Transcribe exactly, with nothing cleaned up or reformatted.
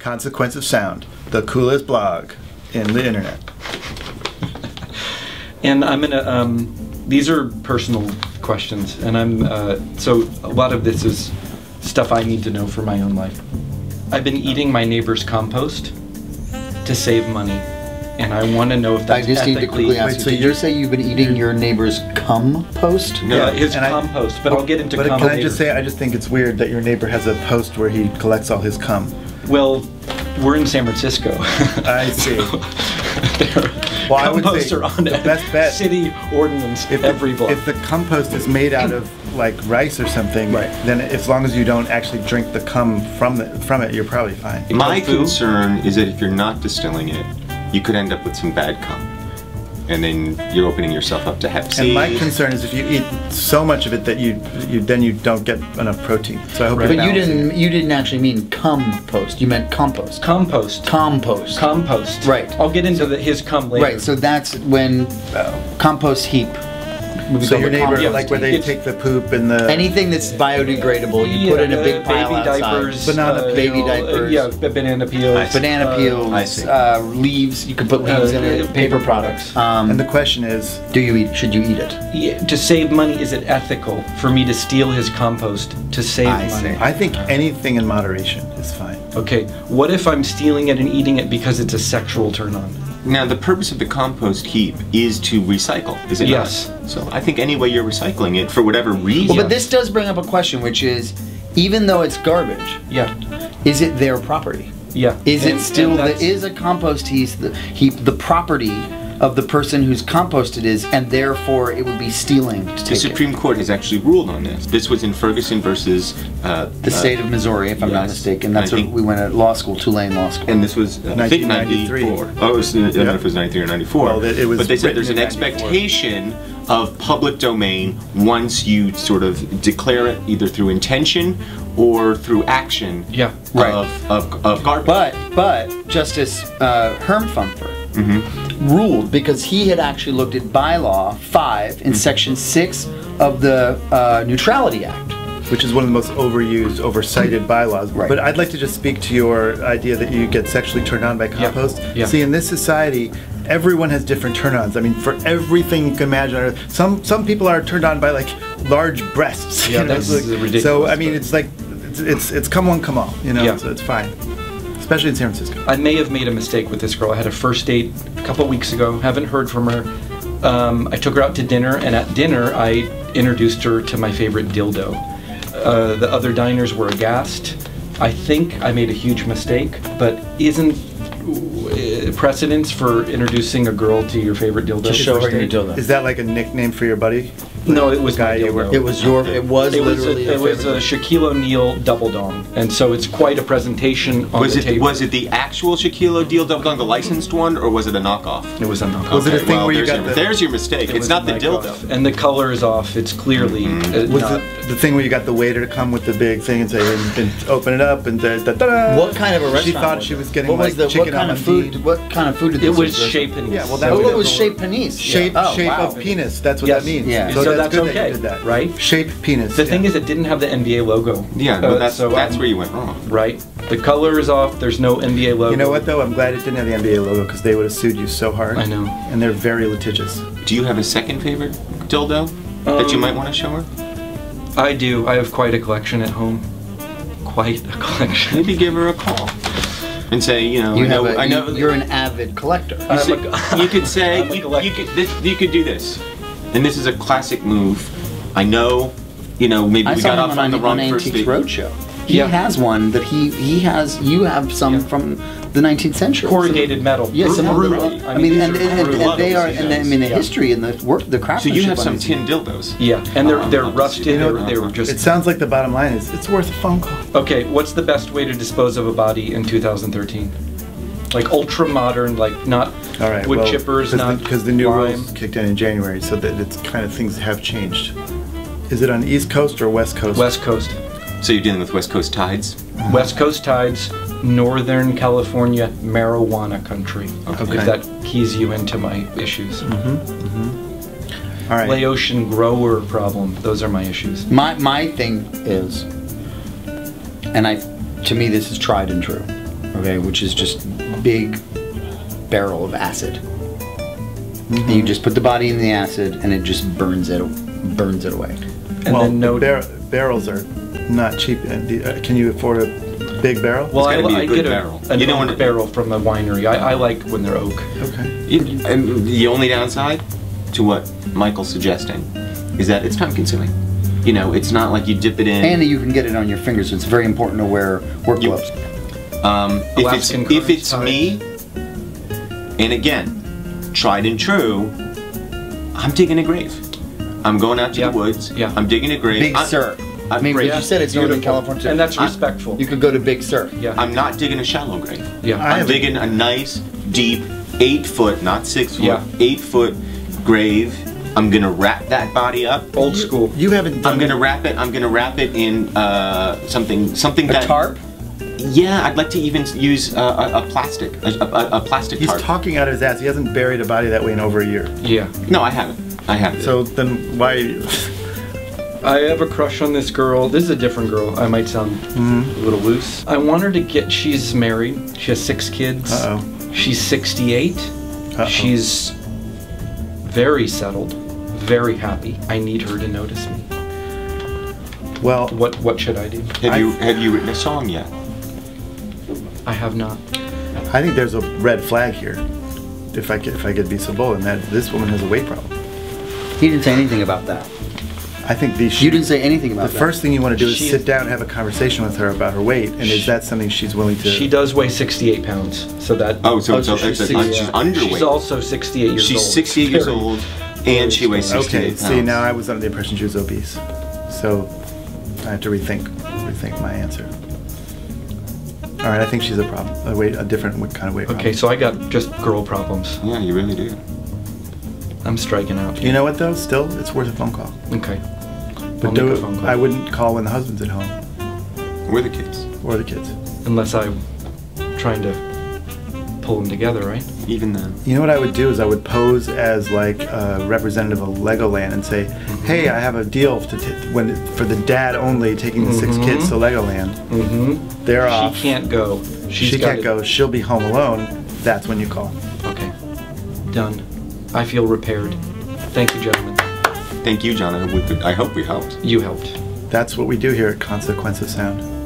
Consequence of Sound, the coolest blog in the internet. And I'm gonna, um, these are personal questions, and I'm, uh, so a lot of this is stuff I need to know for my own life. I've been eating my neighbor's compost to save money, and I want to know if that's I just ethically... need to quickly ask Wait, so you, did you say you've been eating your neighbor's compost? No, yeah, his compost, I, but I'll get into but compost. But can I just say, I just think it's weird that your neighbor has a post where he collects all his cum. Well, we're in San Francisco. I see. Well, I would say the best bet, city ordinance if every block. If the compost is made out of like rice or something, right, then as long as you don't actually drink the cum from the, from it, you're probably fine. My concern is that if you're not distilling it, you could end up with some bad cum, and then you're opening yourself up to hep C. And my concern is if you eat so much of it that you, you then you don't get enough protein. So I hope. Right. But you didn't. It. You didn't actually mean compost. You meant compost. Compost. Compost. Compost. Right. I'll get into the, his cum later. Right. So that's when uh, compost heap. So your neighbor, like where they take the poop and the anything that's biodegradable, you yeah, put in a big pile baby outside. Diapers, banana peel, baby diapers, uh, yeah, banana peels, banana peels, uh, uh, leaves. You can put leaves uh, in it. Paper products. Um, and the question is, do you eat? Should you eat it? Yeah, to save money, is it ethical for me to steal his compost to save I money? See. I think anything in moderation is fine. Okay, what if I'm stealing it and eating it because it's a sexual turn on? Now, the purpose of the compost heap is to recycle, is it not? Yes. So I think any way you're recycling it, for whatever reason... Well, but this does bring up a question, which is, even though it's garbage, yeah, is it their property? Yeah. Is and, it still... The, is a compost heap the, heap the property of the person whose compost it is, and therefore it would be stealing to take The Supreme it. Court has actually ruled on this. This was in Ferguson versus... Uh, the uh, state of Missouri, if I'm yes, not mistaken. That's where we went at law school, Tulane Law School. And this was, uh, I think, ninety-four. Oh, it was, yeah. I don't know if it was ninety-three or ninety-four. Well, it was but they said there's an expectation of public domain once you sort of declare it, either through intention or through action yeah, right. of, of, of garbage. But, but Justice uh, Hermfumfer Mm-hmm. ruled, because he had actually looked at bylaw five in section six of the uh, Neutrality Act, which is one of the most overused, oversighted bylaws. Right. But I'd like to just speak to your idea that you get sexually turned on by compost. Yeah. Yeah. See, in this society, everyone has different turn-ons. I mean, for everything you can imagine, some some people are turned on by like large breasts. Yeah, you know? That's like, ridiculous. So I mean, it's like it's it's, it's come on, come on, you know. Yeah. So it's fine. Especially in San Francisco. I may have made a mistake with this girl. I had a first date a couple weeks ago. Haven't heard from her. Um, I took her out to dinner, and at dinner, I introduced her to my favorite dildo. Uh, the other diners were aghast. I think I made a huge mistake, but isn't precedence for introducing a girl to your favorite dildo? To show her your dildo. Is that like a nickname for your buddy? No, it was guy you were, It was your. It was. It was. A, it was a Shaquille O'Neal double dong, and so it's quite a presentation. On was the it? Table. Was it the actual Shaquille O'Neal double dong, the licensed one, or was it a knockoff? It was a knockoff. Was okay, it a thing well, where you got your, the, there's your mistake. It it's not the dildo, and the color is off. It's clearly. Mm-hmm. uh, was not, the, the thing where you got the waiter to come with the big thing and say, and open it up, and da, da, da, what kind of a restaurant? She thought she was getting what like was the, chicken on the food. What kind of food did this? It was shape penis. Yeah, well, that was shape penis. Shape of penis. That's what that means. Yeah. So that's, that's okay, that you did that, right? Shape penis. The yeah. thing is, it didn't have the N B A logo. Yeah, no, that's, uh, so that's um, where you went wrong. Right. The color is off. There's no N B A logo. You know what, though? I'm glad it didn't have the N B A logo, because they would have sued you so hard. I know. And they're very litigious. Do you have a second favorite dildo um, that you might want to show her? I do. I have quite a collection at home. Quite a collection. Maybe give her a call. And say, you know, you I know, a, I know you, you're an avid collector. You, say, a, you could say, you, you, could, this, you could do this. And this is a classic move. I know, you know, maybe I we got off on, on the wrong on first Antiques Road Show. He yeah. has one that he he has. You have some yeah. from the nineteenth century. Corrugated metal. Yes, yeah, right. I mean, and, and, and, and they are. And I mean, the yeah. history and the work, the craftsmanship. So you have some tin dildos. Yeah, and they're they're um, rusted. You know, they're, they're just. It sounds like the bottom line is it's worth a phone call. Okay, what's the best way to dispose of a body in two thousand thirteen? Like ultra modern, like not All right, wood well, chippers, not because the, the new rules kicked in in January, so that it's kind of things have changed. Is it on the East Coast or West Coast? West Coast. So you're dealing with West Coast tides. West Coast tides, Northern California, marijuana country. Okay. Okay. If that keys you into my issues. Mm-hmm. Mm-hmm. All right. Laotian grower problem. Those are my issues. My my thing is, and I, to me, this is tried and true. okay, which is just big barrel of acid. Mm-hmm. And you just put the body in the acid, and it just burns it, burns it away. And well, then no bar barrels are not cheap. Can you afford a big barrel? Well, I, I get barrel. a, a you know, oak barrel from a winery. I, I like when they're oak. Okay. You, and the only downside to what Michael's suggesting is that it's time-consuming. You know, it's not like you dip it in. And you can get it on your fingers. So it's very important to wear work gloves. Um, if it's, if it's me, and again, tried and true, I'm digging a grave. I'm going out to yeah. the woods. Yeah. I'm digging a grave. Big Sur. I, I mean, yeah. you said it's Northern California. And that's respectful. I'm, you could go to Big Sur. Yeah. I'm not digging a shallow grave. Yeah. I'm digging a nice, deep, eight foot, not six foot, yeah. eight foot grave. I'm gonna wrap that body up. Old school. You haven't done I'm gonna it. wrap it. I'm gonna wrap it in uh, something, something a that. A tarp. Yeah, I'd like to even use a, a, a plastic, a, a, a plastic He's tarp. He's talking out of his ass. He hasn't buried a body that way in over a year. Yeah. No, I haven't. I haven't. So then why? Are you I have a crush on this girl. This is a different girl. I might sound mm-hmm. a little loose. I want her to get. She's married. She has six kids. Uh oh. She's sixty-eight. Uh oh. She's very settled, very happy. I need her to notice me. Well, what what should I do? Have I, you have you written a song yet? I have not. I think there's a red flag here. If I could, if I could be so bold, and that this woman has a weight problem. He didn't say anything about that. I think the she, you didn't say anything about the that. The first thing you want to do is she sit is, down and have a conversation with her about her weight, and she, is that something she's willing to? She does weigh sixty-eight pounds, so that oh, so, oh, so, so she's, sixty, she's underweight. She's also sixty-eight years she's old. She's sixty-eight years old, and she weighs sixty-eight okay, pounds. Okay, see, now I was under the impression she was obese, so I have to rethink, rethink my answer. All right, I think she's a problem, a weight, a different kind of weight. Okay, problem. So I got just girl problems. Yeah, you really do. I'm striking out. You know what though? Still, it's worth a phone call. Okay. But do it, I wouldn't call when the husband's at home. Or the kids. Or the kids. Unless I'm trying to pull them together, right? Even then. You know what I would do is I would pose as like a representative of Legoland and say, mm-hmm. hey, I have a deal to t when for the dad only taking the mm-hmm. six kids to Legoland. Mm-hmm. They're she off. She can't go. She's she can't go. She'll be home alone. That's when you call. Okay. Done. I feel repaired. Thank you, gentlemen. Thank you, John. I hope we helped. You helped. That's what we do here at Consequence of Sound.